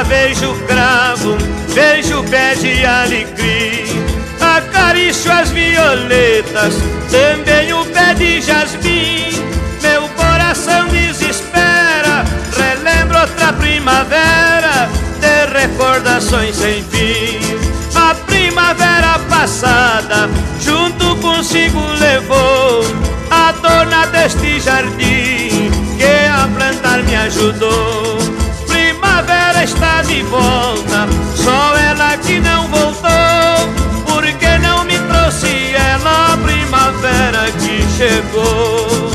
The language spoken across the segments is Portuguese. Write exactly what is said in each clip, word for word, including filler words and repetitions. Lá vejo cravo, vejo pé de alecrim, acaricio as violetas, também o pé de jasmim. Meu coração desespera, relembro outra primavera de recordações sem fim. A primavera passada junto consigo levou a dona deste jardim que a plantar me ajudou. Primavera está de volta, só ela que não voltou. Por que não me trouxe ela, a primavera que chegou?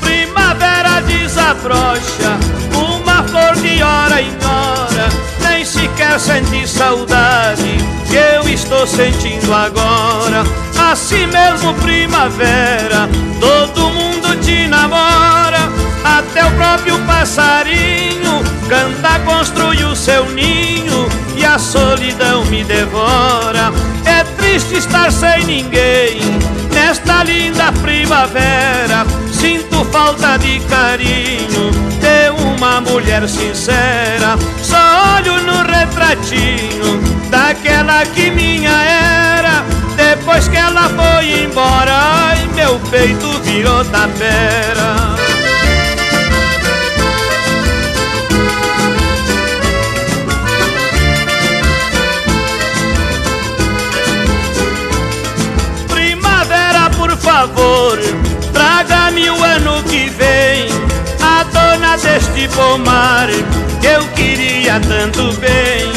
Primavera desabrocha, uma flor de hora em hora, nem sequer senti saudade que eu estou sentindo agora. Assim mesmo, primavera, todo mundo te namora, até o próprio passarinho canta, construi o seu ninho e a solidão me devora. É triste estar sem ninguém nesta linda primavera, sinto falta de carinho de uma mulher sincera. Só olho no retratinho daquela que minha era, depois que ela foi embora, ai, meu peito virou tapera. Primavera, por favor, traga-me o ano que vem a dona deste pomar que eu queria tanto bem.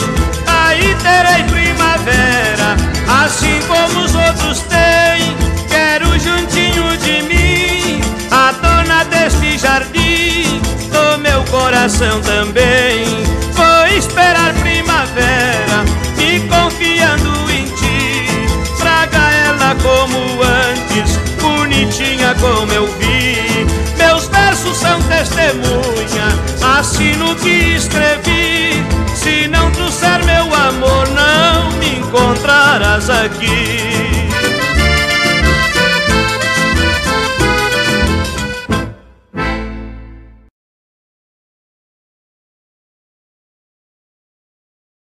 Aí terei primavera, assim como os outros têm. Quero juntinho de mim a dona deste jardim, do meu coração também. Vou esperar primavera, me confiando em ti. Traga ela como antes, bonitinha como eu vi. Meus versos são testemunha, assino que escrevi. Se não trouxer meu amor, não me encontrarás aqui.